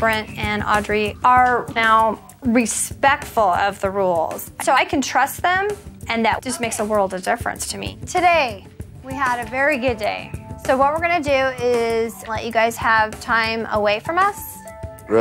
Brent and Audrey are now respectful of the rules. So I can trust them, and that just makes a world of difference to me. Today, we had a very good day. So what we're gonna do is let you guys have time away from us. We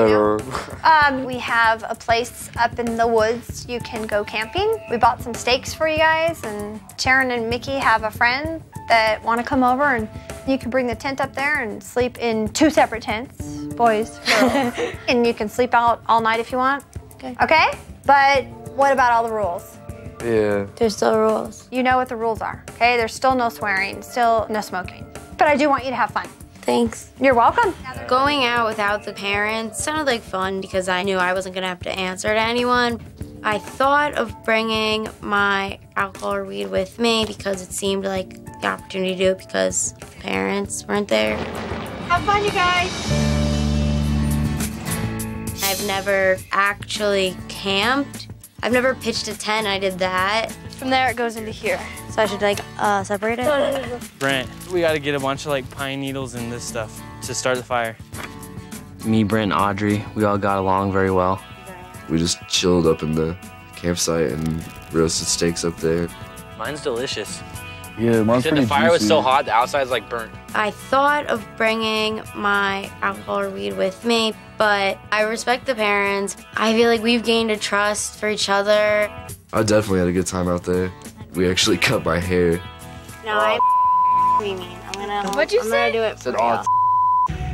have a place up in the woods you can go camping. We bought some steaks for you guys, and Sharon and Mickey have a friend that want to come over, and you can bring the tent up there and sleep in 2 separate tents, boys, girls. And you can sleep out all night if you want. Okay. Okay? But what about all the rules? Yeah. There's still rules. You know what the rules are, okay? There's still no swearing, still no smoking. But I do want you to have fun. Thanks. You're welcome. Going out without the parents sounded like fun because I knew I wasn't going to have to answer to anyone. I thought of bringing my alcohol or weed with me because it seemed like the opportunity to do it because the parents weren't there. Have fun, you guys. I've never actually camped. I've never pitched a tent. I did that. From there, it goes into here. So I should like separate it? Brent, we gotta get a bunch of like pine needles and this stuff to start the fire. Me, Brent, and Audrey, we all got along very well. We just chilled up in the campsite and roasted steaks up there. Mine's delicious. Yeah, mine's pretty juicy. The fire was so hot, the outside's like burnt. I thought of bringing my alcohol or weed with me, but I respect the parents. I feel like we've gained a trust for each other. I definitely had a good time out there. We actually cut my hair. No, what do you mean? I'm gonna do it for real.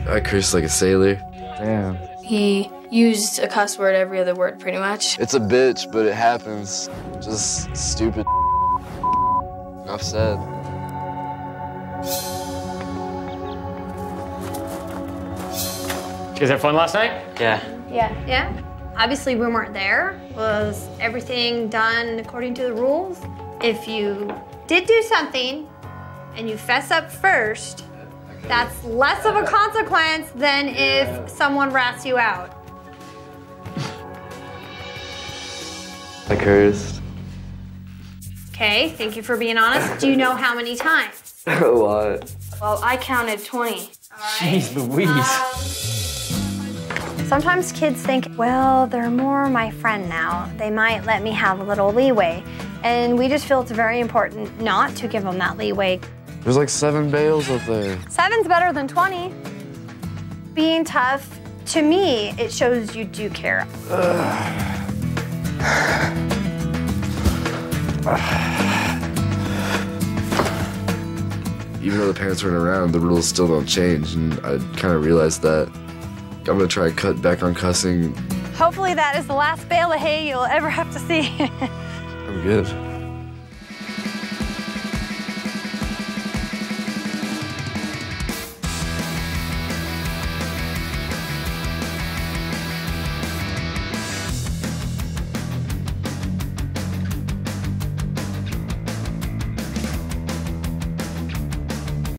I cursed like a sailor. Damn. He used a cuss word every other word, pretty much. It's a bitch, but it happens. Just stupid. Enough said. Did you guys have fun last night? Yeah. Yeah. Yeah. Obviously, we weren't there. Was everything done according to the rules? If you did do something and you fess up first, that's less of a consequence than if someone rats you out. I cursed. Okay, thank you for being honest. Do you know how many times? A lot. Well, I counted 20. All right. Jeez Louise. Sometimes kids think, well, they're more my friend now. They might let me have a little leeway. And we just feel it's very important not to give them that leeway. There's like 7 bales up there. 7's better than 20. Being tough, to me, it shows you do care. Even though the parents weren't around, the rules still don't change, and I kind of realized that. I'm gonna try to cut back on cussing. Hopefully that is the last bale of hay you'll ever have to see. I'm good.